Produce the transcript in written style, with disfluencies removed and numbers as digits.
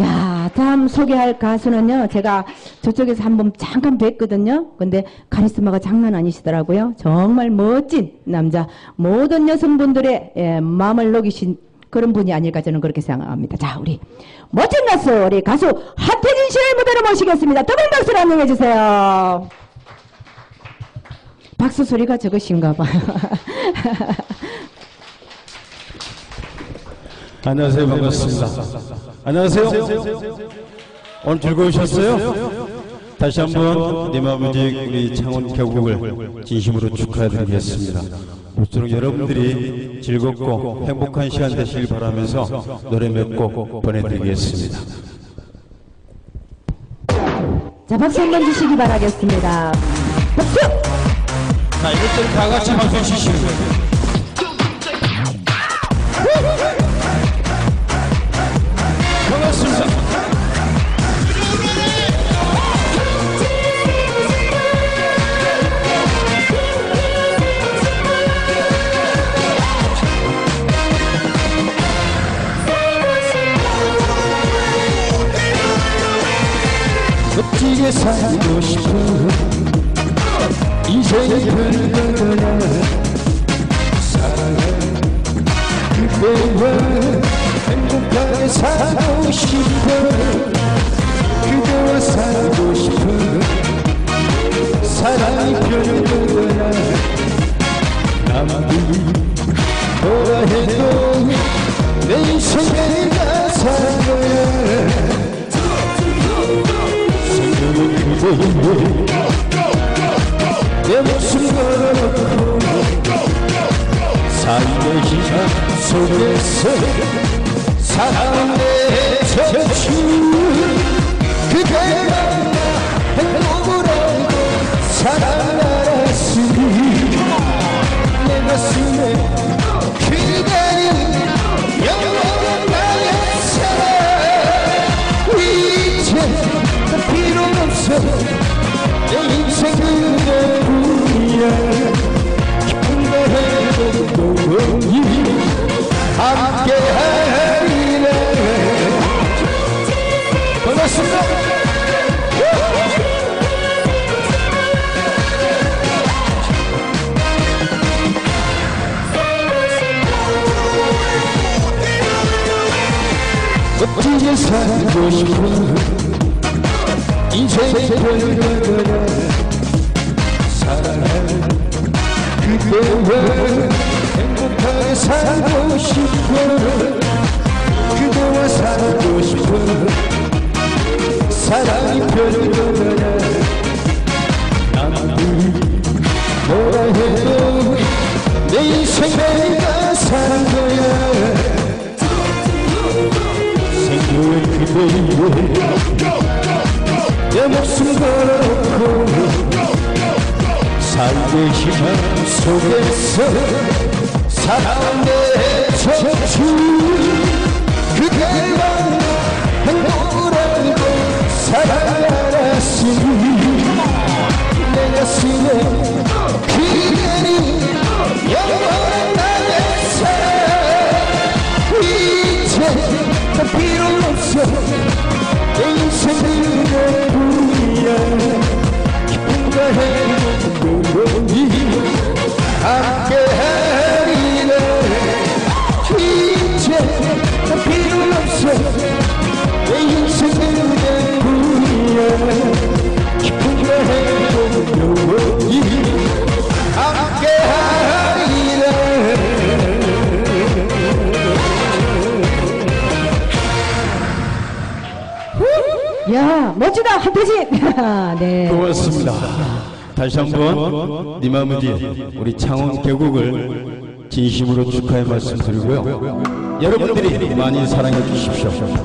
야, 다음 소개할 가수는요, 제가 저쪽에서 한번 잠깐 뵀거든요. 근데 카리스마가 장난 아니시더라고요. 정말 멋진 남자, 모든 여성분들의 마음을 녹이신 그런 분이 아닐까 저는 그렇게 생각합니다. 자, 우리 멋진 가수, 우리 가수 하태진 씨의 무대로 모시겠습니다. 뜨거운 박수로 환영해 주세요. 박수 소리가 적으신가 봐요. 안녕하세요. 반갑습니다. 안녕하세요. 오늘 즐거우셨어요? 다시 한번 님아뮤직 우리 창원 개국을 진심으로 축하드리겠습니다. 모쪼록 여러분들이 즐겁고 행복한 시간 되시길 바라면서 노래 몇 곡 보내드리겠습니다. 자, 박수 한번 주시기 바라겠습니다. 박수! 자, 이것들 다 같이 박수 주시는 거예요. 멋지게 살고 싶어 이제는 그런 거야. 사랑해 그대와 행복하게 살고 싶어. 그대와 살고 싶어 사랑이 변한 거야. 남들이 뭐라 해도 내 인생에 내가 사는 거야. 내 목숨 걸어놓고 삶의 희망 속에서 사랑에 젖힌 그대가 행복을 알고 사랑을 알았으니 내 가슴에 그대는 영원한 나의 사랑. 이제 필요 없어 내 인생 그대뿐이야. 힘내도 너희 함께하리라. 반갑습니다. 어떻게 살고 싶어 인생의 별거야. 사랑해 그대와 행복하게 살고 싶어. 그대와 살고 싶어 사랑이 별거야. 남들이 뭐라 해도 내 인생 내가 사는 거야. 생명의 그대여 내 목숨 걸어놓고 삶의 희망 속에서 사랑에 젖힌 그대만 행복을 알고 사랑을 알았으니 내 가슴에 그대는 영원한 나의 사랑. 이제 더 필요 없어 내 인생 그대뿐이야. 기쁨과 행복도 너희 함께하리라. 이제 다 필요 없어 내 인생 그대뿐이야. 기쁨과 행복도 너희 함께하리라. 야, 멋지다 하태진. 네, 고맙습니다. 다시 한번 님아뮤직 우리 창원 개국을 진심으로 축하의 말씀 드리고요. 여러분들이 많이 사랑해 주십시오.